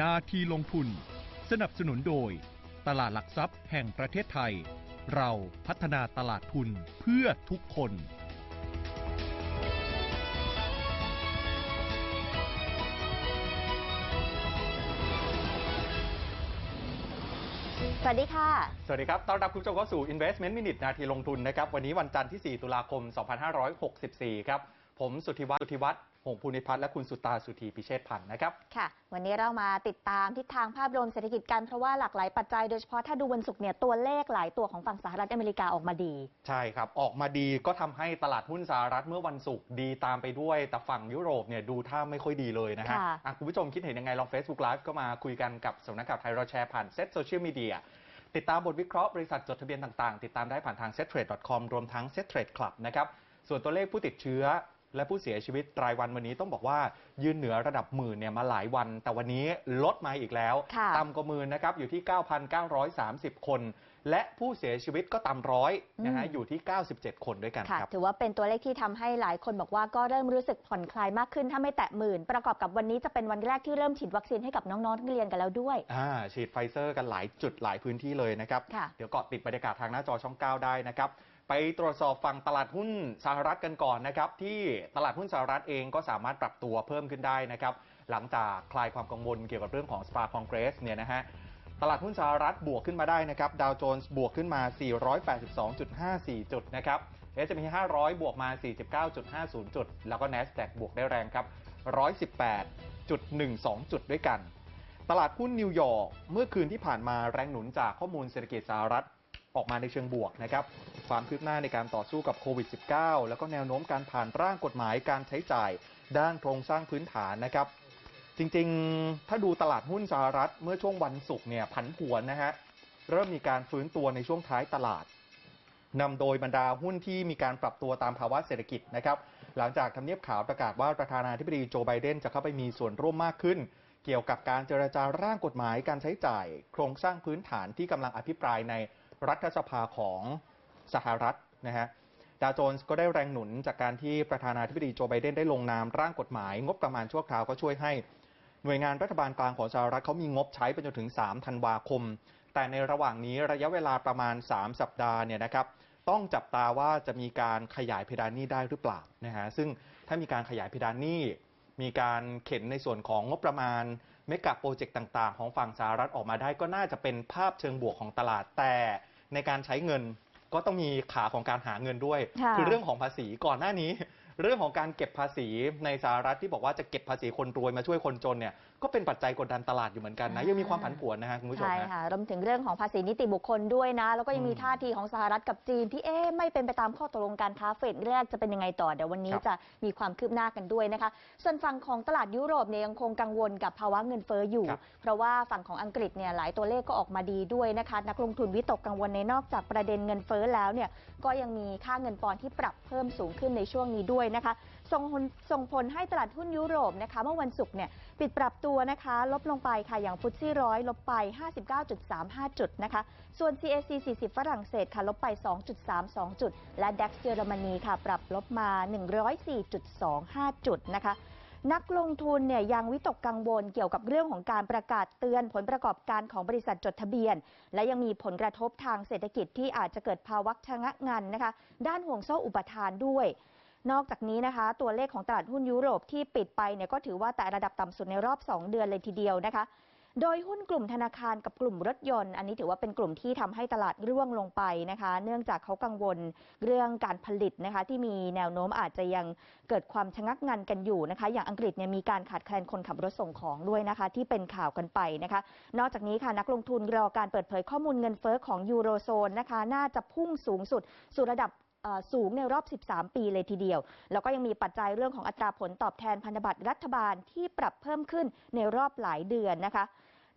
นาทีลงทุนสนับสนุนโดยตลาดหลักทรัพย์แห่งประเทศไทยเราพัฒนาตลาดทุนเพื่อทุกคนสวัสดีค่ะสวัสดีครับต้อนรับคุณผู้ชมเข้าสู่ Investment Minute นาทีลงทุนนะครับวันนี้วันจันทร์ที่4ตุลาคม2564ครับผมสุทธิวัฒน์หงษ์ภูนิพัฒน์และคุณสุตาสุธีพิเชษพันธ์นะครับค่ะวันนี้เรามาติดตามทิศทางภาพรวมเศรษฐกิจกันเพราะว่าหลากหลายปัจจัยโดยเฉพาะถ้าดูวันศุกร์เนี่ยตัวเลขหลายตัวของฝั่งสหรัฐอเมริกาออกมาดีใช่ครับออกมาดีก็ทำให้ตลาดหุ้นสหรัฐเมื่อวันศุกร์ดีตามไปด้วยแต่ฝั่งยุโรปเนี่ยดูท่าไม่ค่อยดีเลยนะฮะคุณผู้ชมคิดเห็นยังไงลอง Facebook Live ก็มาคุยกันกับสำนักข่าวไทยเราแชร์ผ่านเซ็ตโซเชียลมีเดียติดตามบทวิเคราะห์บริษัทจดทะเบียนต่างๆติดตามได้ผ่านทาง Settrade.com รวมทั้ง Settrade Club นะครับส่วนตัวเลขผู้ติดเชื้อและผู้เสียชีวิตรายวันวันนี้ต้องบอกว่ายืนเหนือระดับหมื่นเนี่ยมาหลายวันแต่วันนี้ลดมาอีกแล้วต่ำกว่าหมื่นนะครับอยู่ที่ 9,930 คนและผู้เสียชีวิตก็ต่ำร้อยนะฮะอยู่ที่97คนด้วยกันครับถือว่าเป็นตัวเลขที่ทำให้หลายคนบอกว่าก็เริ่มรู้สึกผ่อนคลายมากขึ้นถ้าไม่แตะหมื่นประกอบกับวันนี้จะเป็นวันแรกที่เริ่มฉีดวัคซีนให้กับน้องๆนักเรียนกันแล้วด้วยฉีดไฟเซอร์กันหลายจุดหลายพื้นที่เลยนะครับเดี๋ยวเกาะติดบรรยากาศทางหน้าจอช่อง9ได้นะครับไปตรวจสอบฝั่งตลาดหุ้นสหรัฐกันก่อนนะครับที่ตลาดหุ้นสหรัฐเองก็สามารถปรับตัวเพิ่มขึ้นได้นะครับหลังจากคลายความกังวลเกี่ยวกับเรื่องของสปาคอนเกรสเนี่ยนะฮะตลาดหุ้นสหรัฐบวกขึ้นมาได้นะครับดาวโจนส์บวกขึ้นมา 482.54 จุดนะครับ S&P 500 บวกมา 49.50 จุดแล้วก็ NASDAQ บวกได้แรงครับ 118.12 จุดด้วยกันตลาดหุ้นนิวยอร์กเมื่อคืนที่ผ่านมาแรงหนุนจากข้อมูลเศรษฐกิจสหรัฐออกมาในเชิงบวกนะครับความคืบหน้าในการต่อสู้กับโควิด -19 แล้วก็แนวโน้มการผ่านร่างกฎหมายการใช้จ่ายด้านโครงสร้างพื้นฐานนะครับจริงๆถ้าดูตลาดหุ้นสหรัฐเมื่อช่วงวันศุกร์เนี่ยผันผวนนะฮะเริ่มมีการฟื้นตัวในช่วงท้ายตลาดนำโดยบรรดาหุ้นที่มีการปรับตัวตามภาวะเศรษฐกิจนะครับหลังจากทำเนียบขาวประกาศว่าประธานาธิบดีโจไบเดนจะเข้าไปมีส่วนร่วมมากขึ้นเกี่ยวกับการเจรจาร่างกฎหมายการใช้จ่ายโครงสร้างพื้นฐานที่กำลังอภิปรายในรัฐสภาของสหรัฐนะฮะดาวโจนส์ก็ได้แรงหนุนจากการที่ประธานาธิบดีโจไบเดนได้ลงนามร่างกฎหมายงบประมาณชั่วคราวก็ช่วยให้หน่วยงานรัฐบาลกลางของสหรัฐเขามีงบใช้ไปจนถึง3ธันวาคมแต่ในระหว่างนี้ระยะเวลาประมาณ3สัปดาห์เนี่ยนะครับต้องจับตาว่าจะมีการขยายเพดานหนี้ได้หรือเปล่านะฮะซึ่งถ้ามีการขยายเพดานหนี้มีการเข็นในส่วนของงบประมาณเมกะโปรเจกต์ต่างๆของฝั่งสหรัฐออกมาได้ก็น่าจะเป็นภาพเชิงบวกของตลาดแต่ในการใช้เงินก็ต้องมีขาของการหาเงินด้วยคือเรื่องของภาษีก่อนหน้านี้เรื่องของการเก็บภาษีในสหรัฐที่บอกว่าจะเก็บภาษีคนรวยมาช่วยคนจนเนี่ยก็เป็นปัจจัยกดดันตลาดอยู่เหมือนกันนะยังมีความผันผวนนะฮะคุณผู้ชมใช่ค่ะรวมถึงเรื่องของภาษีนิติบุคคลด้วยนะแล้วก็ยังมีท่าทีของสหรัฐกับจีนที่ไม่เป็นไปตามข้อตกลงการค้าเฟสแรกจะเป็นยังไงต่อเดี๋ยววันนี้จะมีความคืบหน้ากันด้วยนะคะส่วนฝั่งของตลาดยุโรปเนี่ยยังคงกังวลกับภาวะเงินเฟ้ออยู่เพราะว่าฝั่งของอังกฤษเนี่ยหลายตัวเลขก็ออกมาดีด้วยนะคะนักลงทุนวิตกกังวลในนอกจากประเด็นเงินเฟ้อแล้วเนี่ยก็ยังมีค่าเงินปอนด์ที่ปรับเพิ่มสูงขึ้นในช่วงนี้ด้วยนะคะส่งผลให้ตลาดหุ้นยุโรปนะคะเมื่อวันศุกร์เนี่ยปิดปรับตัวนะคะลบลงไปค่ะอย่างฟุตซี่ร้อยลบไป 59.35 จุดนะคะส่วน CAC 40 ฝรั่งเศสค่ะลบไป 2.32 จุดและ DAX เยอรมนีค่ะปรับลบมา 104.25 จุดนะคะนักลงทุนเนี่ยยังวิตกกังวลเกี่ยวกับเรื่องของการประกาศเตือนผลประกอบการของบริษัทจดทะเบียนและยังมีผลกระทบทางเศรษฐกิจที่อาจจะเกิดภาวะชะงักงันนะคะด้านห่วงโซ่อุปทานด้วยนอกจากนี้นะคะตัวเลขของตลาดหุ้นยุโรปที่ปิดไปเนี่ยก็ถือว่าแต่ระดับต่ำสุดในรอบ2เดือนเลยทีเดียวนะคะโดยหุ้นกลุ่มธนาคารกับกลุ่มรถยนต์อันนี้ถือว่าเป็นกลุ่มที่ทำให้ตลาดร่วงลงไปนะคะเนื่องจากเขากังวลเรื่องการผลิตนะคะที่มีแนวโน้มอาจจะยังเกิดความชะงักงันกันอยู่นะคะอย่างอังกฤษเนี่ยมีการขาดแคลนคนขับรถส่งของด้วยนะคะที่เป็นข่าวกันไปนะคะนอกจากนี้ค่ะนักลงทุนรอการเปิดเผยข้อมูลเงินเฟ้อของยูโรโซนนะคะน่าจะพุ่งสูงสุดสู่ระดับสูงในรอบ13ปีเลยทีเดียวแล้วก็ยังมีปัจจัยเรื่องของอัตราผลตอบแทนพันธบัตรรัฐบาลที่ปรับเพิ่มขึ้นในรอบหลายเดือนนะคะ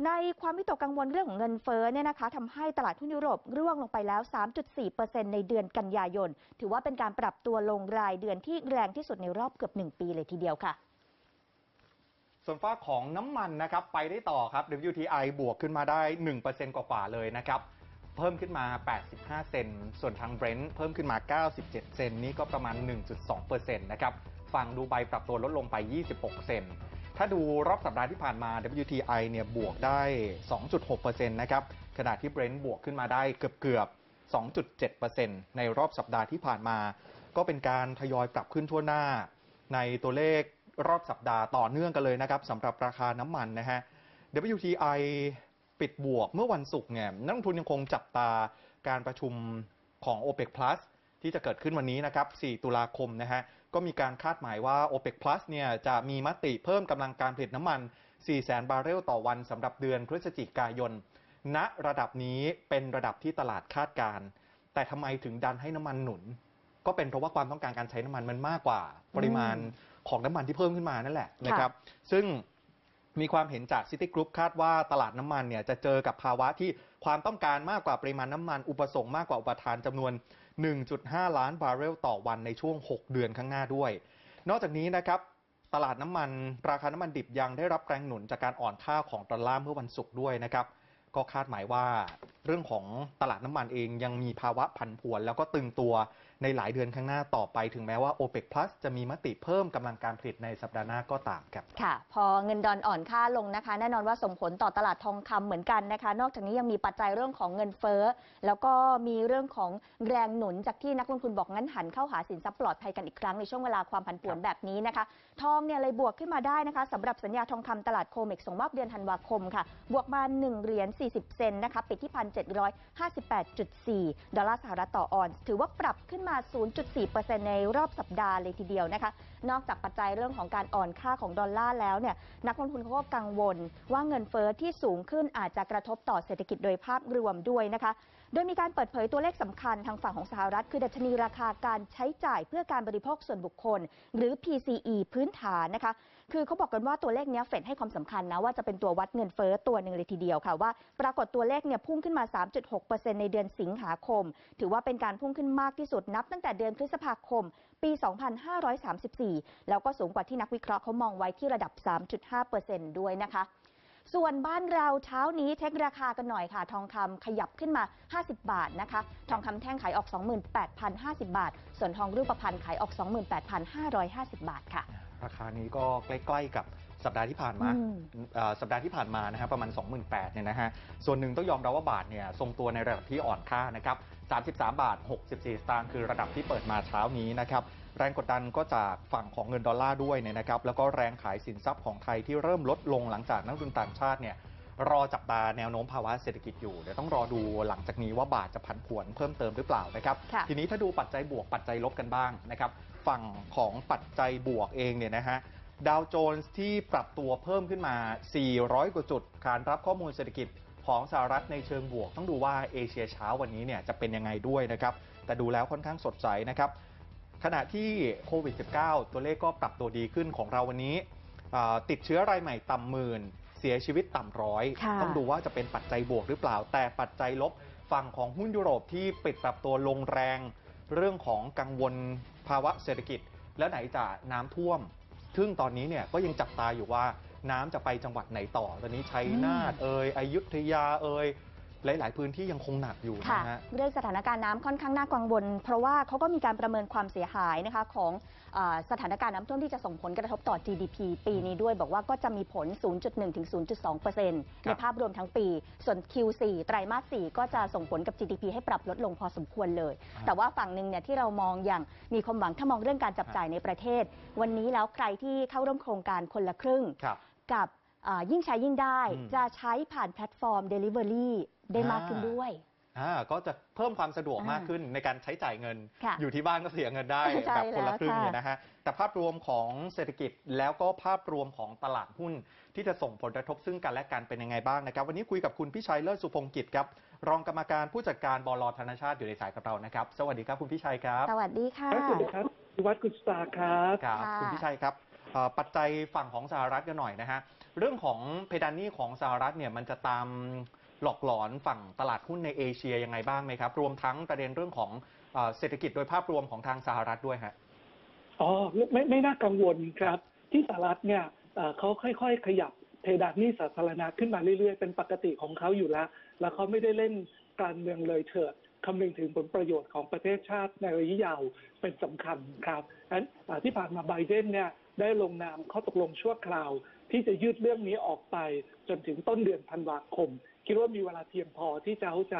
ในความวิตกกังวลเรื่องของเงินเฟ้อเนี่ยนะคะทำให้ตลาดหุ้นยุโรปร่วงลงไปแล้ว 3.4% ในเดือนกันยายนถือว่าเป็นการปรับตัวลงรายเดือนที่แรงที่สุดในรอบเกือบ1ปีเลยทีเดียวค่ะส่วนฝ้าของน้ำมันนะครับไปได้ต่อครับ WTI บวกขึ้นมาได้ 1% กว่าๆเลยนะครับเพิ่มขึ้นมา85เซนต์ส่วนทางเบรนท์เพิ่มขึ้นมา97เซนต์นี้ก็ประมาณ 1.2% นะครับฝั่งดูไบปรับตัวลดลงไป26เซนต์ ถ้าดูรอบสัปดาห์ที่ผ่านมา WTI เนี่ยบวกได้ 2.6% นะครับขณะที่ Brent บวกขึ้นมาได้เกือบ 2.7% ในรอบสัปดาห์ที่ผ่านมาก็เป็นการทยอยปรับขึ้นทั่วหน้าในตัวเลขรอบสัปดาห์ต่อเนื่องกันเลยนะครับสำหรับราคาน้ำมันนะฮะ WTI ปิดบวกเมื่อวันศุกร์เนี่ยนักลงทุนยังคงจับตาการประชุมของ OPEC Plus ที่จะเกิดขึ้นวันนี้นะครับ4 ตุลาคมนะฮะก็มีการคาดหมายว่า OPEC Plus เนี่ยจะมีมติเพิ่มกำลังการผลิตน้ำมัน 400,000 บาร์เรลต่อวันสำหรับเดือนพฤศจิกายนณระดับนี้เป็นระดับที่ตลาดคาดการแต่ทำไมถึงดันให้น้ำมันหนุนก็เป็นเพราะว่าความต้องการการใช้น้ำมันมันมากกว่าปริมาณของน้ำมันที่เพิ่มขึ้นมานั่นแหละนะครับซึ่งมีความเห็นจากซิตี้กรุ๊ปคาดว่าตลาดน้ำมันเนี่ยจะเจอกับภาวะที่ความต้องการมากกว่าปริมาณน้ำมันอุปสงค์มากกว่าอุปทานจำนวน 1.5 ล้านบาร์เรลต่อวันในช่วง 6 เดือนข้างหน้าด้วยนอกจากนี้นะครับตลาดน้ำมันราคาน้ำมันดิบยังได้รับแรงหนุนจากการอ่อนค่าของดอลลาร์เมื่อวันศุกร์ด้วยนะครับก็คาดหมายว่าเรื่องของตลาดน้ำมันเองยังมีภาวะผันผวนแล้วก็ตึงตัวในหลายเดือนข้างหน้าต่อไปถึงแม้ว่า OPEC Plus จะมีมติเพิ่มกำลังการผลิตในสัปดาห์หน้าก็ตามครับค่ะพอเงินดอลอ่อนค่าลงนะคะแน่นอนว่าส่งผลต่อตลาดทองคำเหมือนกันนะคะนอกจากนี้ยังมีปัจจัยเรื่องของเงินเฟ้อแล้วก็มีเรื่องของแรงหนุนจากที่นักลงทุนบอกงั้นหันเข้าหาสินทรัพย์ปลอดภัยกันอีกครั้งในช่วงเวลาความผันผวนแบบนี้นะคะทองเนี่ยเลยบวกขึ้นมาได้นะคะสำหรับสัญญาทองคำตลาดโคเม็กส่งมอบเดือนธันวาคมค่ะบวกมา1.40 เหรียญนะคะปิดที่ 1,758.4 ดอลลาร์สหรัฐต่อออนซ์ถือว่าปรับขึ้นมา 0.4% ในรอบสัปดาห์เลยทีเดียวนะคะนอกจากปัจจัยเรื่องของการอ่อนค่าของดอลลาร์แล้วเนี่ยนักลงทุนเขาก็กังวลว่าเงินเฟ้อที่สูงขึ้นอาจจะกระทบต่อเศรษฐกิจโดยภาพรวมด้วยนะคะโดยมีการเปิดเผยตัวเลขสำคัญทางฝั่งของสหรัฐคือดัชนีราคาการใช้จ่ายเพื่อการบริโภคส่วนบุคคลหรือ PCE พื้นฐานนะคะคือเขาบอกกันว่าตัวเลขนี้เฟดให้ความสำคัญนะว่าจะเป็นตัววัดเงินเฟ้อตัวหนึ่งเลยทีเดียวค่ะว่าปรากฏตัวเลขเนี่ยพุ่งขึ้นมา 3.6% ในเดือนสิงหาคมถือว่าเป็นการพุ่งขึ้นมากที่สุดนับตั้งแต่เดือนพฤษภาคมปี 2534 แล้วก็สูงกว่าที่นักวิเคราะห์เขามองไว้ที่ระดับ 3.5% ด้วยนะคะส่วนบ้านเราเช้านี้เช็คราคากันหน่อยค่ะทองคำขยับขึ้นมา50 บาทนะคะทองคำแท่งขายออก 28,050 บาทส่วนทองรูปพรรณขายออก 28,550 บาทค่ะราคานี้ก็ใกล้ๆกับสัปดาห์ที่ผ่านมานะฮะประมาณ 28,000 เนี่ยนะฮะส่วนหนึ่งต้องยอมรับว่าบาทเนี่ยทรงตัวในระดับที่อ่อนค่านะครับ33.64 บาทคือระดับที่เปิดมาเช้านี้นะครับแรงกดดันก็จากฝั่งของเงินดอลลาร์ด้วยเนี่ยนะครับแล้วก็แรงขายสินทรัพย์ของไทยที่เริ่มลดลงหลังจากนักลงทุนต่างชาติเนี่ยรอจับตาแนวโน้มภาวะเศรษฐกิจอยู่เดี๋ยวต้องรอดูหลังจากนี้ว่าบาทจะผันผวนเพิ่มเติมหรือเปล่านะครับทีนี้ถ้าดูปัจจัยบวกปัจจัยลบกันบ้างนะครับฝั่งของปัจจัยบวกเองเนี่ยนะฮะดาวโจนส์ที่ปรับตัวเพิ่มขึ้นมา400 กว่าจุดการรับข้อมูลเศรษฐกิจของสหรัฐในเชิงบวกต้องดูว่าเอเชียเช้าวันนี้เนี่ยจะเป็นยังไงด้วยนะครับแต่ดูแล้วค่อนข้างสดใสนะครับขณะที่โควิด -19 ตัวเลขก็ปรับตัวดีขึ้นของเราวันนี้ติดเชื้อรายใหม่ต่ำ10,000เสียชีวิตต่ำ100ต้องดูว่าจะเป็นปัจจัยบวกหรือเปล่าแต่ปัจจัยลบฝั่งของหุ้นยุโรปที่ปิดปรับตัวลงแรงเรื่องของกังวลภาวะเศรษฐกิจแล้วไหนจะน้ำท่วมซึ่งตอนนี้เนี่ยก็ยังจับตาอยู่ว่าน้ำจะไปจังหวัดไหนต่อตอนนี้ชัยนาทอยุธยาหลายๆพื้นที่ยังคงหนักอยู่นะฮะเรื่องสถานการณ์น้ำค่อนข้างน่ากังวลเพราะว่าเขาก็มีการประเมินความเสียหายนะคะของสถานการณ์น้ำท่วมที่จะส่งผลกระทบต่อ GDP ปีนี้ด้วยบอกว่าก็จะมีผล 0.1-0.2% ในภาพรวมทั้งปีส่วน Q4 ไตรมาส 4ก็จะส่งผลกับ GDP ให้ปรับลดลงพอสมควรเลยแต่ว่าฝั่งหนึ่งเนี่ยที่เรามองอย่างมีความหวังถ้ามองเรื่องการจับจ่ายในประเทศวันนี้แล้วใครที่เข้าร่วมโครงการคนละครึ่งกับยิ่งใช้ยิ่งได้จะใช้ผ่านแพลตฟอร์ม Delivery ได้มากขึ้นด้วยก็จะเพิ่มความสะดวกมากขึ้นในการใช้จ่ายเงินอยู่ที่บ้านก็เสียเงินได้แบบคนละครึ่งเนี่ยนะฮะแต่ภาพรวมของเศรษฐกิจแล้วก็ภาพรวมของตลาดหุ้นที่จะส่งผลกระทบซึ่งกันและกันเป็นยังไงบ้างนะครับวันนี้คุยกับคุณพิชัยเลิศสุพงศ์กิจครับรองกรรมการผู้จัดการบล.ธนชาติอยู่ในสายกับเรานะครับสวัสดีครับคุณพิชัยครับสวัสดีค่ะสวัสดีครับวัดกุศลครับคุณพิชัยครับปัจจัยฝั่งของสหรัฐกันหน่อยนะฮะเรื่องของเพดานหนี้ของสหรัฐเนี่ยมันจะตามหลอกหลอนฝั่งตลาดหุ้นในเอเชียยังไงบ้างไหมครับรวมทั้งประเด็นเรื่องของเศรษฐกิจโดยภาพรวมของทางสหรัฐด้วยฮะไม่น่ากังวลครับที่สหรัฐเนี่ยเขาค่อยๆขยับเพดานหนี้สาธารณะขึ้นมาเรื่อยๆเป็นปกติของเขาอยู่แล้วเขาไม่ได้เล่นการเมืองเลยเถิดคำนึงถึงผลประโยชน์ของประเทศชาติในระยะยาวเป็นสำคัญครับที่ผ่านมาไบเดนเนี่ยได้ลงนามข้อตกลงชั่วคราว ที่จะยืดเรื่องนี้ออกไปจนถึงต้นเดือนธันวาคมคิดว่ามีเวลาเพียงพอที่จะ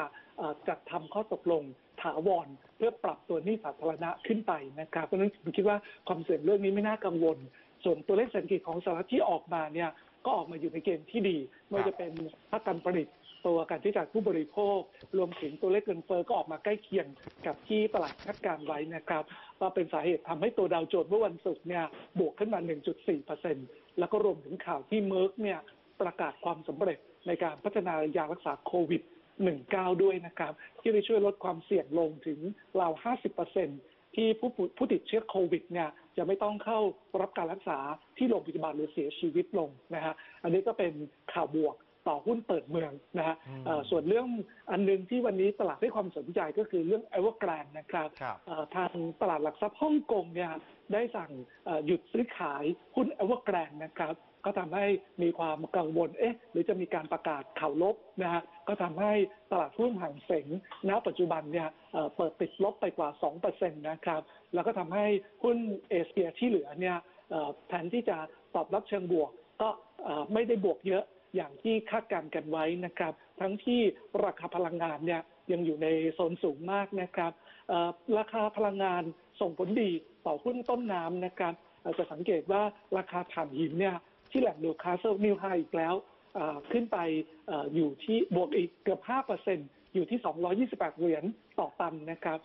จัดทำข้อตกลงถาวรเพื่อปรับตัวหนี้สาธารณะขึ้นไปนะครับเพราะฉะนั้นผมคิดว่าความเสี่ยงเรื่องนี้ไม่น่ากังวลส่วนตัวเลขเศรษฐกิจของสหรัฐที่ออกมาเนี่ยก็ออกมาอยู่ในเกณฑ์ที่ดีไม่ว่าจะเป็นภาคการผลิตตัวการใช้จ่ายผู้บริโภครวมถึงตัวเลขเงินเฟ้อก็ออกมาใกล้เคียงกับที่ตลาดคาดการไว้นะครับว่าเป็นสาเหตุทำให้ตัวดาวโจนส์เมื่อวันศุกร์เนี่ยบวกขึ้นมา 1.4% แล้วก็รวมถึงข่าวที่เมิร์กเนี่ยประกาศความสำเร็จในการพัฒนายารักษาโควิด-19 ด้วยนะครับที่จะช่วยลดความเสี่ยงลงถึงราว 50% ที่ผู้ติดเชื้อโควิดเนี่ยจะไม่ต้องเข้ารับการรักษาที่โรงพยาบาลหรือเสียชีวิตลงนะฮะอันนี้ก็เป็นข่าวบวกต่อหุ้นเปิดเมืองนะฮะส่วนเรื่องอันนึงที่วันนี้ตลาดให้ความสนใจก็คือเรื่อง Evergrande นะครับทางตลาดหลักทรัพย์ฮ่องกงเนี่ยได้สั่งหยุดซื้อขายหุ้น Evergrande นะครับก็ทำให้มีความกังวลหรือจะมีการประกาศข่าวลบนะฮะก็ทำให้ตลาดหุ้นหางเส็งณปัจจุบันเนี่ยเปิดติดลบไปกว่า 2% นะครับแล้วก็ทำให้หุ้นเอเชียที่เหลือเนี่ยแทนที่จะตอบรับเชิงบวกก็ไม่ได้บวกเยอะอย่างที่คาดการณ์กันไว้นะครับทั้งที่ราคาพลังงานเนี่ยยังอยู่ในโซนสูงมากนะครับราคาพลังงานส่งผลดีต่อหุ้นต้นน้ำนะครับจะสังเกตว่าราคาถ่านหินเนี่ยที่แหลมนิวคาสเซิลนิวไฮอีกแล้วขึ้นไปอยู่ที่บวกอีกเกือบ 5% อยู่ที่228เหรียญต่อตันนะครับ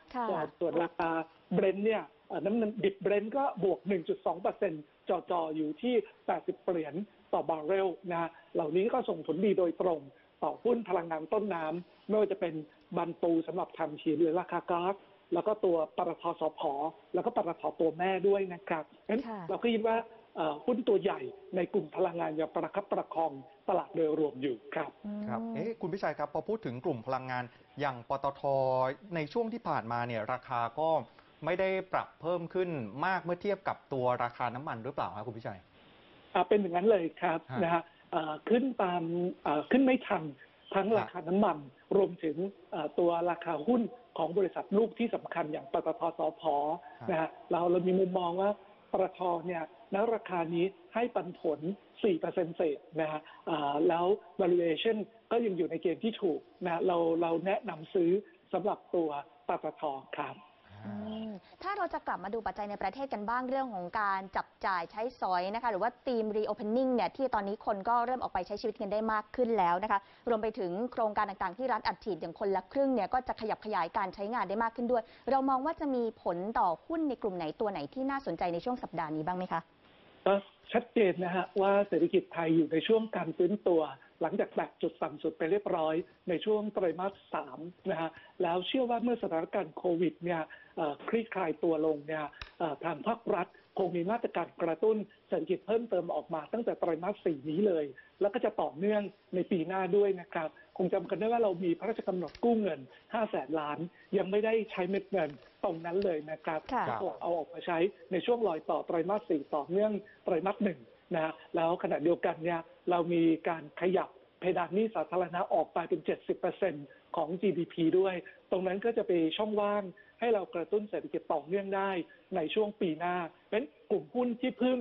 ส่วนราคาเบรนท์เนี่ยน้ำมันดิบเบรนท์ก็บวก 1.2% จ่อๆอยู่ที่80เหรียญต่อบาร์เรลนะฮะเหล่านี้ก็ส่งผลดีโดยตรงต่อหุ้นพลังงานต้นน้ำไม่ว่าจะเป็นบันปูสำหรับทำหินหรือราคาก๊าซแล้วก็ตัวปตทสผแล้วก็ปตทตัวแม่ด้วยนะครับงั้นเราคิดว่าหุ้นตัวใหญ่ในกลุ่มพลังงานยังประคับประคองตลาดโดยรวมอยู่ครับครับคุณพิชัยครับพอพูดถึงกลุ่มพลังงานอย่างปตทในช่วงที่ผ่านมาเนี่ยราคาก็ไม่ได้ปรับเพิ่มขึ้นมากเมื่อเทียบกับตัวราคาน้ำมันหรือเปล่าครับคุณพิชัยเป็นอย่างนั้นเลยครับนะฮะขึ้นไม่ทันทั้งราคาน้ำมันรวมถึงตัวราคาหุ้นของบริษัทลูกที่สำคัญอย่างปตทสผนะฮะเรามีมุมมองว่าปตทเนี่ยณราคานี้ให้ปันผล 4% เศษนะฮะแล้ว valuation ก็ยังอยู่ในเกณฑ์ที่ถูกนะเราแนะนำซื้อสำหรับตัวปตทครับถ้าเราจะกลับมาดูปัจจัยในประเทศกันบ้างเรื่องของการจับจ่ายใช้สอยนะคะหรือว่าธีม reopening เนี่ยที่ตอนนี้คนก็เริ่มออกไปใช้ชีวิตกันได้มากขึ้นแล้วนะคะรวมไปถึงโครงการต่างๆที่รัฐอัดฉีดอย่างคนละครึ่งเนี่ยก็จะขยับขยายการใช้งานได้มากขึ้นด้วยเรามองว่าจะมีผลต่อหุ้นในกลุ่มไหนตัวไหนที่น่าสนใจในช่วงสัปดาห์นี้บ้างไหมคะก็ชัดเจนนะฮะว่าเศรษฐกิจไทยอยู่ในช่วงการฟื้นตัวหลังจากแตะจุดต่ำสุดไปเรียบร้อยในช่วงไตรมาส 3นะฮะแล้วเชื่อว่าเมื่อสถานการณ์โควิดเนี่ยคลี่คลายตัวลงเนี่ยทางภาครัฐคงมีมาตรการกระตุ้นเศรษฐกิจเพิ่มเติมออกมาตั้งแต่ไตรมาส 4นี้เลยแล้วก็จะต่อเนื่องในปีหน้าด้วยนะครับคงจำกันได้ว่าเรามีพระราชกำหนดกู้เงิน 500,000 ล้านยังไม่ได้ใช้เม็ดเงินตรงนั้นเลยนะครับก็เอาออกมาใช้ในช่วงรอยต่อไตรมาส 4ต่อเนื่องไตรมาส 1นะแล้วขณะเดียวกันเนี่ยเรามีการขยับเพดานหนี้สาธารณะออกไปเป็น 70% ของ GDP ด้วยตรงนั้นก็จะเป็นช่องว่างให้เรากระตุ้นเศรษฐกิจต่อเนื่องได้ในช่วงปีหน้าเป็นกลุ่มหุ้นที่พึ่ง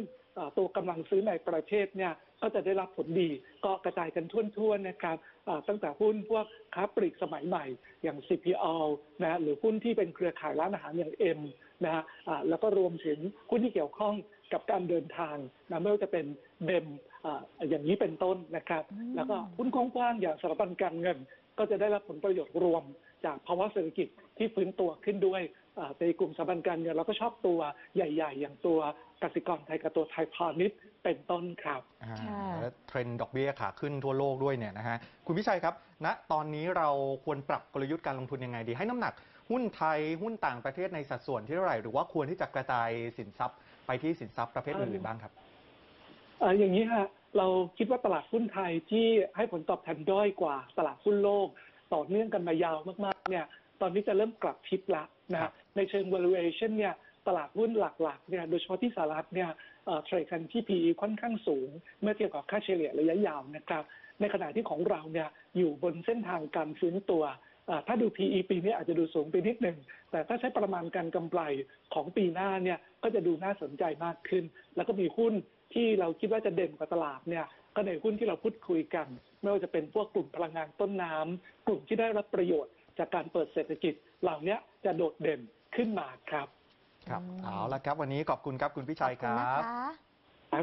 ตัวกำลังซื้อในประเทศเนี่ยก็จะได้รับผลดีก็กระจายกันทั่วๆนะครับตั้งแต่หุ้นพวกค้าปลีกสมัยใหม่อย่าง CPO นะหรือหุ้นที่เป็นเครือข่ายร้านอาหารอย่าง M นะฮะแล้วก็รวมถึงหุ้นที่เกี่ยวข้องกับการเดินทางนะไม่ว่าจะเป็นเบมอย่างนี้เป็นต้นนะครับแล้วก็หุ้นกว้างๆอย่างสถาบันการเงินก็จะได้รับผลประโยชน์รวมจากภาวะเศรษฐกิจที่ฟื้นตัวขึ้นด้วยในกลุ่มสถาบันการเงินเราก็ชอบตัวใหญ่ๆอย่างตัวกสิกรไทยกับตัวไทยพาณิชย์เป็นต้นครับและเทรนด์ดอกเบี้ยขาขึ้นทั่วโลกด้วยเนี่ยนะฮะคุณพิชัยครับณตอนนี้เราควรปรับกลยุทธ์การลงทุนยังไงดีให้น้ำหนักหุ้นไทยหุ้นต่างประเทศในสัดส่วนที่เท่าไหร่หรือว่าควรที่จะกระจายสินทรัพย์ไปที่สินทรัพย์ประเภทอื่นบ้างครับอย่างนี้ฮะเราคิดว่าตลาดหุ้นไทยที่ให้ผลตอบแทนด้อยกว่าตลาดหุ้นโลกต่อเนื่องกันมายาวมากๆเนี่ยตอนนี้จะเริ่มกลับทิศละนะในเชิง valuation เนี่ยตลาดหุ้นหลักๆเนี่ยโดยเฉพาะที่สหรัฐเนี่ยเทรดกันที่ PE ค่อนข้างสูงเมื่อเทียบกับค่าเฉลี่ยระยะยาวนะครับในขณะที่ของเราเนี่ยอยู่บนเส้นทางการฟื้นตัวถ้าดู PE ปีนี้อาจจะดูสูงไปนิดหนึ่งแต่ถ้าใช้ประมาณการกำไรของปีหน้าเนี่ยก็จะดูน่าสนใจมากขึ้นแล้วก็มีหุ้น ที่เราคิดว่าจะเด่นกว่าตลาดเนี่ยก็ในหุ้นที่เราพูดคุยกันไม่ว่าจะเป็นพวกกลุ่มพลังงานต้นน้ำกลุ่มที่ได้รับประโยชน์จากการเปิดเศรษฐกิจเหล่านี้จะโดดเด่นขึ้นมาครับครับเอาละครับวันนี้ขอบคุณครับคุณพิชัยครับ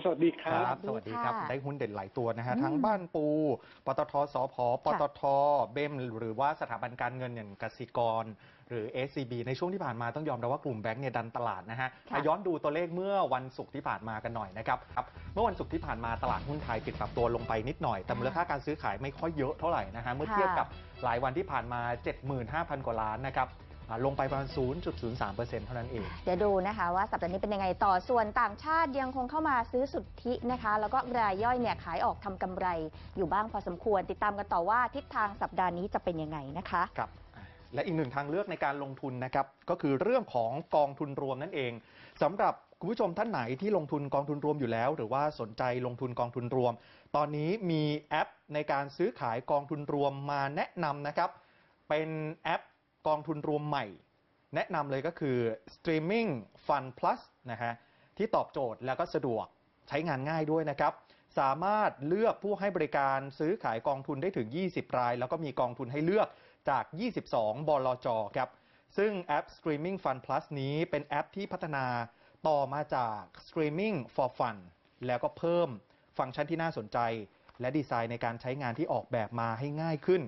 สวัสดีครับสวัสดีครับได้หุ้นเด่นหลายตัวนะฮะทั้งบ้านปูปตทสผปตทเบมหรือว่าสถาบันการเงินอย่างกสิกรหรือ SCB ในช่วงที่ผ่านมาต้องยอมรับว่ากลุ่มแบงก์เนี่ยดันตลาดนะฮะย้อนดูตัวเลขเมื่อวันศุกร์ที่ผ่านมากันหน่อยนะครับเมื่อวันศุกร์ที่ผ่านมาตลาดหุ้นไทยปิดปรับตัวลงไปนิดหน่อยแต่มูลค่าการซื้อขายไม่ค่อยเยอะเท่าไหร่นะฮะเมื่อเทียบกับหลายวันที่ผ่านมา 75,000 กว่าล้านนะครับลงไปประมาณ 0.03% เท่านั้นเองเดี๋ยวดูนะคะว่าสัปดาห์นี้เป็นยังไงต่อส่วนต่างชาติยังคงเข้ามาซื้อสุทธินะคะแล้วก็รายย่อยเนี่ยขายออกทำกำไรอยู่บ้างพอสมควรติดตามกันต่อว่าทิศทางสัปดาห์นี้จะเป็นยังไงนะคะครับและอีกหนึ่งทางเลือกในการลงทุนนะครับก็คือเรื่องของกองทุนรวมนั่นเองสำหรับคุณผู้ชมท่านไหนที่ลงทุนกองทุนรวมอยู่แล้วหรือว่าสนใจลงทุนกองทุนรวมตอนนี้มีแอปในการซื้อขายกองทุนรวมมาแนะนำนะครับเป็นแอปกองทุนรวมใหม่แนะนำเลยก็คือ Streaming Fun Plus นะฮะที่ตอบโจทย์แล้วก็สะดวกใช้งานง่ายด้วยนะครับสามารถเลือกผู้ให้บริการซื้อขายกองทุนได้ถึง20รายแล้วก็มีกองทุนให้เลือกจาก22 บลจ.ครับซึ่งแอป Streaming Fun Plus นี้เป็นแอปที่พัฒนาต่อมาจาก Streaming for Fun แล้วก็เพิ่มฟังก์ชันที่น่าสนใจและดีไซน์ในการใช้งานที่ออกแบบมาให้ง่ายขึ้น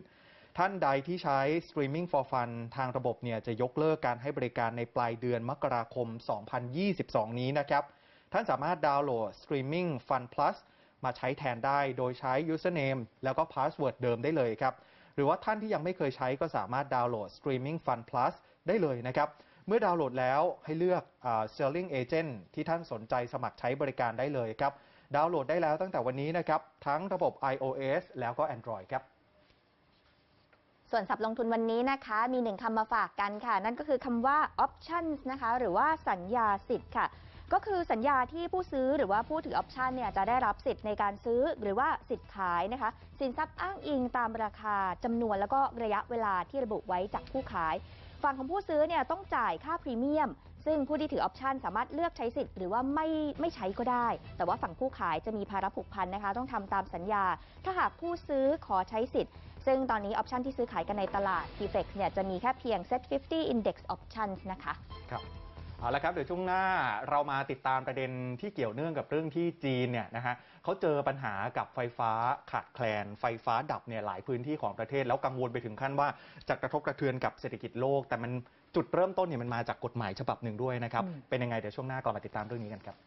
ท่านใดที่ใช้ Streaming for Fun ทางระบบเนี่ยจะยกเลิกการให้บริการในปลายเดือนมกราคม 2022 นี้นะครับท่านสามารถดาวน์โหลด Streaming Fun Plus มาใช้แทนได้โดยใช้ Username แล้วก็ Password เดิมได้เลยครับหรือว่าท่านที่ยังไม่เคยใช้ก็สามารถดาวน์โหลด Streaming Fun Plus ได้เลยนะครับเมื่อดาวน์โหลดแล้วให้เลือก Selling Agent ที่ท่านสนใจสมัครใช้บริการได้เลยครับดาวน์โหลดได้แล้วตั้งแต่วันนี้นะครับทั้งระบบ iOS แล้วก็ Android ครับส่วนศัพท์ลงทุนวันนี้นะคะมีหนึ่งคำมาฝากกันค่ะนั่นก็คือคำว่า options นะคะหรือว่าสัญญาสิทธิ์ค่ะก็คือสัญญาที่ผู้ซื้อหรือว่าผู้ถือ option เนี่ยจะได้รับสิทธิ์ในการซื้อหรือว่าสิทธิ์ขายนะคะสินทรัพย์อ้างอิงตามราคาจำนวนแล้วก็ระยะเวลาที่ระบุไว้จากผู้ขายฝั่งของผู้ซื้อเนี่ยต้องจ่ายค่าพรีเมียมซึ่งผู้ที่ถือ option สามารถเลือกใช้สิทธิ์หรือว่าไม่ใช้ก็ได้แต่ว่าฝั่งผู้ขายจะมีภาระผูกพันนะคะต้องทำตามสัญญาถ้าหากผู้ซื้อขอใช้สิทธิ์ซึ่งตอนนี้ออปชันที่ซื้อขายกันในตลาด PFX เนี่ยจะมีแค่เพียง SET50 Index Options นะคะครับเอาละครับเดี๋ยวช่วงหน้าเรามาติดตามประเด็นที่เกี่ยวเนื่องกับเรื่องที่จีนเนี่ยนะฮะเขาเจอปัญหากับไฟฟ้าขาดแคลนไฟฟ้าดับเนี่ยหลายพื้นที่ของประเทศแล้วกังวลไปถึงขั้นว่าจะกระทบกระเทือนกับเศรษฐกิจโลกแต่มันจุดเริ่มต้นเนี่ยมันมาจากกฎหมายฉบับหนึ่งด้วยนะครับเป็นยังไงเดี๋ยวช่วงหน้าก่อนมาติดตามเรื่องนี้กันครับ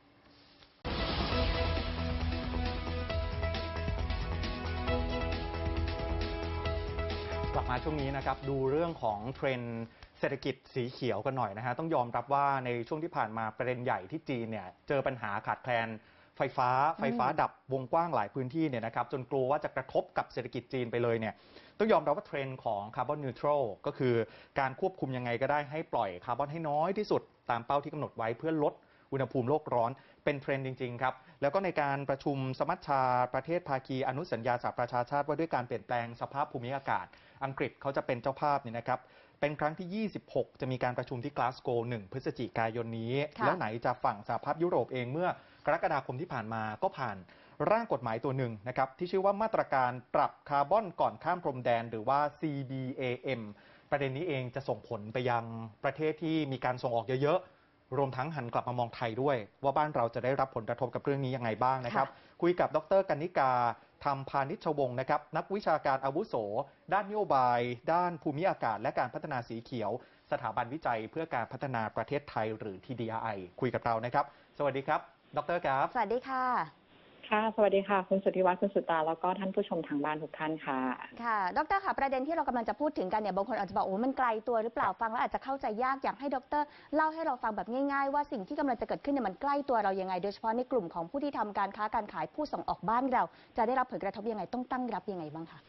กลับมาช่วงนี้นะครับดูเรื่องของเทรนด์เศรษฐกิจสีเขียวกันหน่อยนะฮะต้องยอมรับว่าในช่วงที่ผ่านมาประเด็นใหญ่ที่จีนเนี่ยเจอปัญหาขาดแคลนไฟฟ้าดับวงกว้างหลายพื้นที่เนี่ยนะครับจนกลัวว่าจะกระทบกับเศรษฐกิจจีนไปเลยเนี่ยต้องยอมรับว่าเทรนด์ของคาร์บอนนิวทรัลก็คือการควบคุมยังไงก็ได้ให้ปล่อยคาร์บอนให้น้อยที่สุดตามเป้าที่กำหนดไว้เพื่อลดอุณหภูมิโลกร้อนเป็นเทรนด์จริงๆครับแล้วก็ในการประชุมสมัชชาประเทศภาคีอนุสัญญาสหประชาชาติว่าด้วยการเปลี่ยนแปลงสภาพภูมิอากาศอังกฤษเขาจะเป็นเจ้าภาพเนี่ยนะครับเป็นครั้งที่26จะมีการประชุมที่กลาสโกว์1พฤศจิกายนนี้แล้วไหนจะฝั่งสหภาพยุโรปเองเมื่อกรกฎาคมที่ผ่านมาก็ผ่านร่างกฎหมายตัวหนึ่งนะครับที่ชื่อว่ามาตรการปรับคาร์บอนก่อนข้ามพรมแดนหรือว่า CBAM ประเด็นนี้เองจะส่งผลไปยังประเทศที่มีการส่งออกเยอะรวมทั้งหันกลับมามองไทยด้วยว่าบ้านเราจะได้รับผลกระทบกับเรื่องนี้ยังไงบ้างนะครับคุยกับดร.กนิกาธรรมพานิชวงศ์นะครับนักวิชาการอาวุโสด้านนโยบายด้านภูมิอากาศและการพัฒนาสีเขียวสถาบันวิจัยเพื่อการพัฒนาประเทศไทยหรือ TDI คุยกับเรานะครับสวัสดีครับดร.ครับสวัสดีค่ะค่ะสวัสดีค่ะคุณสุทธิวัฒน์คุณสุตาแล้วก็ท่านผู้ชมทางบ้านทุกท่านค่ะค่ะดร.ค่ะประเด็นที่เรากำลังจะพูดถึงกันเนี่ยบางคนอาจจะบอกโอ้มันไกลตัวหรือเปล่าฟังแล้วอาจจะเข้าใจยากอยากให้ดร.เล่าให้เราฟังแบบง่ายๆว่าสิ่งที่กำลังจะเกิดขึ้นเนี่ยมันใกล้ตัวเรายังไงโดยเฉพาะในกลุ่มของผู้ที่ทำการค้าการขายผู้ส่งออกบ้านเราจะได้รับผลกระทบยังไงต้องตั้งรับยังไงบ้างคะ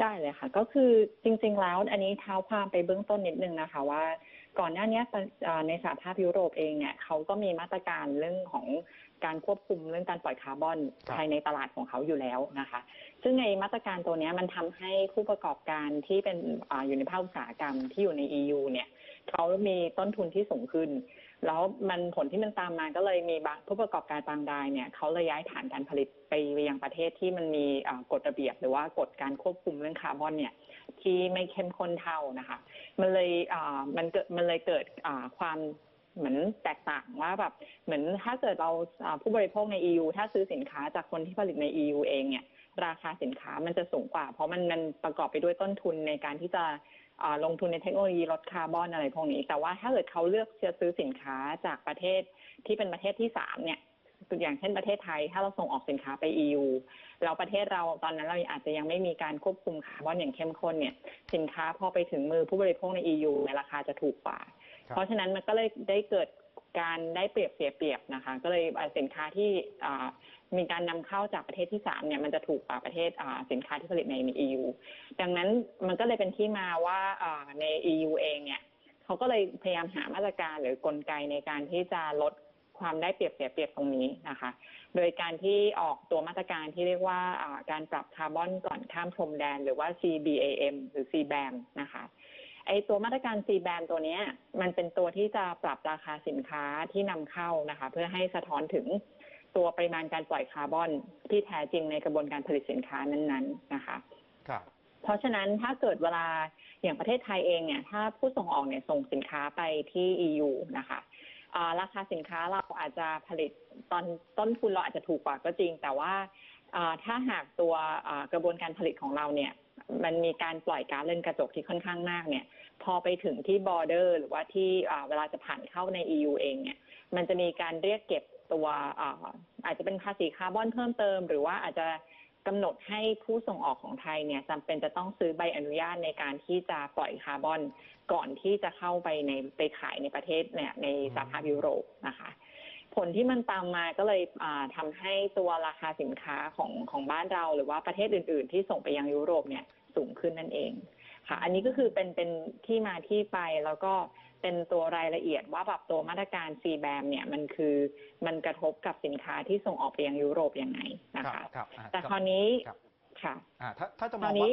ได้เลยค่ะก็คือจริงๆแล้วอันนี้เท้าความไปเบื้องต้นนิดนึงนะคะว่าก่อนหน้านี้ในสหภาพยุโรปเองเนี่ยเขาก็มีมาตรการเรื่องของ การควบคุมเรื่องการปล่อยคาร์บอนภายในตลาดของเขาอยู่แล้วนะคะซึ่งในมาตรการตัวนี้มันทำให้ผู้ประกอบการที่เป็นอยู่ในภาคอุตสาหกรรมที่อยู่ใน EU เนี่ยเขามีต้นทุนที่สูงขึ้นแล้วมันผลที่มันตามมาก็เลยมีผู้ประกอบการบางรายเนี่ยเขาเลยย้ายฐานการผลิตไปยังประเทศที่มันมีกฎระเบียบหรือว่ากฎการควบคุมเรื่องคาร์บอนเนี่ยที่ไม่เข้มข้นเท่านะคะมันเลยเกิดความเหมือนแตกต่างว่าแบบเหมือนถ้าเกิดเราผู้บริโภคใน EU ถ้าซื้อสินค้าจากคนที่ผลิตใน EU เองเนี่ยราคาสินค้ามันจะสูงกว่าเพราะมันประกอบไปด้วยต้นทุนในการที่จะลงทุนในเทคโนโลยีลดคาร์บอนอะไรพวกนี้แต่ว่าถ้าเกิดเขาเลือกจะซื้อสินค้าจากประเทศที่เป็นประเทศที่3เนี่ยอย่างเช่นประเทศไทยถ้าเราส่งออกสินค้าไป EU แล้วประเทศเราตอนนั้นเราอาจจะยังไม่มีการควบคุมคาร์บอนอย่างเข้มข้นเนี่ยสินค้าพอไปถึงมือผู้บริโภคใน EU ในราคาจะถูกกว่าเพราะฉะนั้นมันก็เลยได้เกิดการได้เปรียบเสียเปรียบนะคะก็เลยสินค้าที่มีการนำเข้าจากประเทศที่3เนี่ยมันจะถูกกว่าประเทศสินค้าที่ผลิตใน EU ดังนั้นมันก็เลยเป็นที่มาว่าใน EU เองเนี่ยเขาก็เลยพยายามหามาตรการหรือกลไกในการที่จะลดความได้เปรียบเสียเปรียบตรงนี้นะคะโดยการที่ออกตัวมาตรการที่เรียกว่าการปรับคาร์บอนก่อนข้ามพรมแดนหรือว่า CBAM หรือ CBAM นะคะไอตัวมาตรการ CBAM ตัวนี้มันเป็นตัวที่จะปรับราคาสินค้าที่นำเข้านะคะเพื่อให้สะท้อนถึงตัวปริมาณการปล่อยคาร์บอนที่แท้จริงในกระบวนการผลิตสินค้านั้นๆนะคะครับเพราะฉะนั้นถ้าเกิดเวลาอย่างประเทศไทยเองเนี่ยถ้าผู้ส่งออกเนี่ยส่งสินค้าไปที่ EU นะคะราคาสินค้าเราอาจจะผลิตตอนต้นทุนเราอาจจะถูกกว่าก็จริงแต่ว่าถ้าหากตัวกระบวนการผลิตของเราเนี่ยมันมีการปล่อยก๊าซเรือนกระจกที่ค่อนข้างมากเนี่ยพอไปถึงที่ border หรือว่าที่เวลาจะผ่านเข้าใน EU เองเนี่ยมันจะมีการเรียกเก็บตัวอาจจะเป็นภาษีคาร์บอนเพิ่มเติมหรือว่าอาจจะกำหนดให้ผู้ส่งออกของไทยเนี่ยจำเป็นจะต้องซื้อใบอนุญาตในการที่จะปล่อยคาร์บอนก่อนที่จะเข้าไปในไปขายในประเทศเนี่ยในสหภาพยุโรปนะคะผลที่มันตามมาก็เลยทำให้ตัวราคาสินค้าของบ้านเราหรือว่าประเทศอื่นๆที่ส่งไปยังยุโรปเนี่ยสูงขึ้นนั่นเองค่ะอันนี้ก็คือเป็นที่มาที่ไปแล้วก็เป็นตัวรายละเอียดว่าแบบตัวมาตรการ CBAM เนี่ยมันกระทบกับสินค้าที่ส่งออกไปยังยุโรปยังไงนะคะแต่คราวนี้ค่ะถ้าจะมองว่า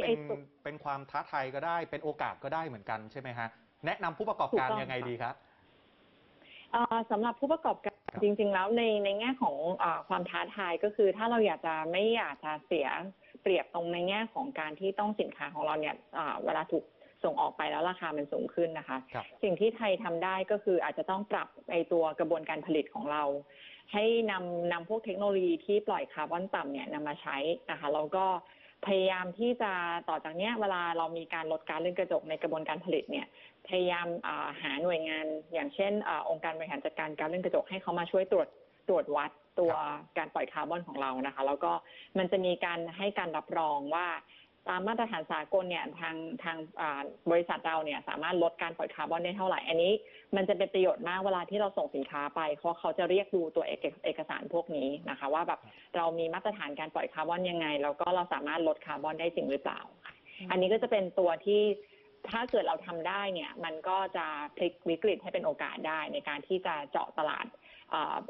เป็นความท้าทายก็ได้เป็นโอกาสก็ได้เหมือนกันใช่ไหมฮะแนะนำผู้ประกอบการยังไงดีครับสำหรับผู้ประกอบการจริงๆแล้วในแง่ของความท้าทายก็คือถ้าเราอยากจะไม่อยากจะเสียเปรียบตรงในแง่ของการที่ต้องสินค้าของเราเนี่ยเวลาถูกส่งออกไปแล้วราคามันสูงขึ้นนะคะสิ่งที่ไทยทำได้ก็คืออาจจะต้องปรับไอตัวกระบวนการผลิตของเราให้นำพวกเทคโนโลยีที่ปล่อยคาร์บอนต่ำเนี่ยนำมาใช้นะคะแล้วก็พยายามที่จะต่อจากนี้เวลาเรามีการลดก๊าซเรือนกระจกในกระบวนการผลิตเนี่ยพยายามหาหน่วยงานอย่างเช่นองค์การบริหารจัดการก๊าซเรือนกระจกให้เขามาช่วยตรวจวัดตัวการปล่อยคาร์บอนของเรานะคะแล้วก็มันจะมีการให้การรับรองว่าตามมาตรฐานสากลเนี่ยทางบริษัทเราเนี่ยสามารถลดการปล่อยคาร์บอนได้เท่าไหร่อันนี้มันจะเป็นประโยชน์มากเวลาที่เราส่งสินค้าไปเขาจะเรียกดูตัวเอกสารพวกนี้นะคะว่าแบบเรามีมาตรฐานการปล่อยคาร์บอนยังไงแล้วก็เราสามารถลดคาร์บอนได้จริงหรือเปล่าอันนี้ก็จะเป็นตัวที่ถ้าเกิดเราทำได้เนี่ยมันก็จะพลิกวิกฤตให้เป็นโอกาสได้ในการที่จะเจาะตลาด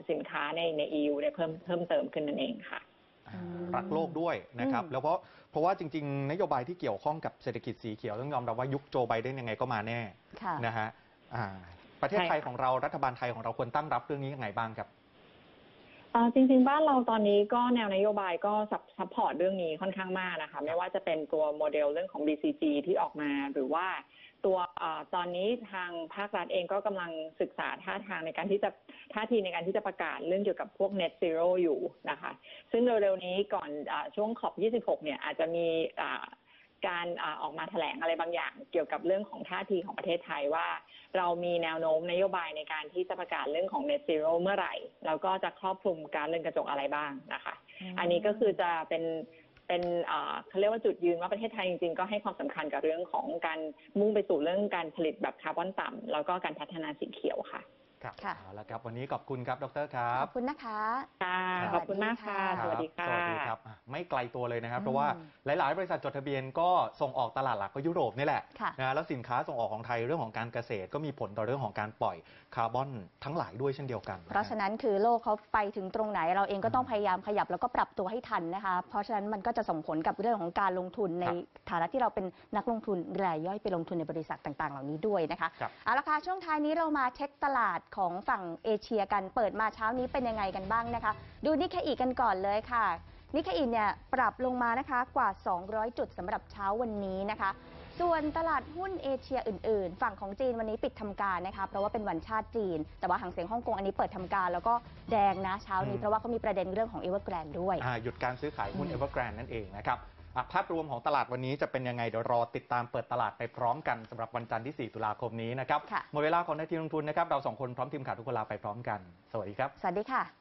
สินค้าใน EU ได้เพิ่มเติมขึ้นนั่นเองค่ะรักโลกด้วยนะครับแล้วเพราะว่าจริงๆนโยบายที่เกี่ยวข้องกับเศรษฐกิจสีเขียวต้องยอมรับว่ายุคโจไบเดนยังไงก็มาแน่นะฮะประเทศไทยของเรารัฐบาลไทยของเราควรตั้งรับเรื่องนี้ยังไงบ้างครับจริงๆบ้านเราตอนนี้ก็แนวนโยบายก็ซัพพอร์ตเรื่องนี้ค่อนข้างมากนะคะไม่ว่าจะเป็นตัวโมเดลเรื่องของ BCG ที่ออกมาหรือว่าตัวตอนนี้ทางภาครัฐเองก็กำลังศึกษาท่าทีในการที่จะประกาศเรื่องเกี่ยวกับพวก net zero อยู่นะคะซึ่งเร็วๆนี้ก่อนช่วงขอบ26เนี่ยอาจจะมีการออกมาแถลงอะไรบางอย่างเกี่ยวกับเรื่องของท่าทีของประเทศไทยว่าเรามีแนวโน้มนโยบายในการที่จะประกาศเรื่องของ net zero เมื่อไหร่แล้วก็จะครอบคลุมการเรื่องกระจกอะไรบ้างนะคะอันนี้ก็คือจะเป็นเขาเรียกว่าจุดยืนว่าประเทศไทยจริงๆก็ให้ความสำคัญกับเรื่องของการมุ่งไปสู่เรื่องการผลิตแบบคาร์บอนต่ำแล้วก็การพัฒนาสีเขียวค่ะ ครับเอาละครับวันนี้ขอบคุณครับดร.ครับขอบคุณนะคะค่ะขอบคุณมากค่ะสวัสดีค่ะสวัสดีครับไม่ไกลตัวเลยนะครับเพราะว่าหลายๆบริษัทจดทะเบียนก็ส่งออกตลาดหลักก็ยุโรปนี่แหละนะแล้วสินค้าส่งออกของไทยเรื่องของการเกษตรก็มีผลต่อเรื่องของการปล่อยคาร์บอนทั้งหลายด้วยเช่นเดียวกันเพราะฉะนั้นคือโลกเขาไปถึงตรงไหนเราเองก็ต้องพยายามขยับแล้วก็ปรับตัวให้ทันนะคะเพราะฉะนั้นมันก็จะส่งผลกับเรื่องของการลงทุนในฐานะที่เราเป็นนักลงทุนรายย่อยไปลงทุนในบริษัทต่างๆเหล่านี้ด้วยนะคะเอาละค่ะช่วงท้ายนี้เรามาเช็คตลาดของฝั่งเอเชียกันเปิดมาเช้านี้เป็นยังไงกันบ้างนะคะดูนิเคอีกันก่อนเลยค่ะนิเคอีเนี่ยปรับลงมานะคะกว่า200จุดสำหรับเช้าวันนี้นะคะส่วนตลาดหุ้นเอเชียอื่นๆฝั่งของจีนวันนี้ปิดทำการนะคะเพราะว่าเป็นวันชาติจีนแต่ว่าหางเสียงฮ่องกงอันนี้เปิดทำการแล้วก็แดงนะเช้านี้เพราะว่าเขามีประเด็นเรื่องของ Evergrande ด้วยหยุดการซื้อขายหุ้น Evergrande นั่นเองนะครับภาพรวมของตลาดวันนี้จะเป็นยังไงเดี๋ยวรอติดตามเปิดตลาดไปพร้อมกันสำหรับวันจันทร์ที่4ตุลาคมนี้นะครับหมดเวลาของนาทีลงทุนนะครับเรา2คนพร้อมทีมข่าวทุกคนลาไปพร้อมกันสวัสดีครับสวัสดีค่ะ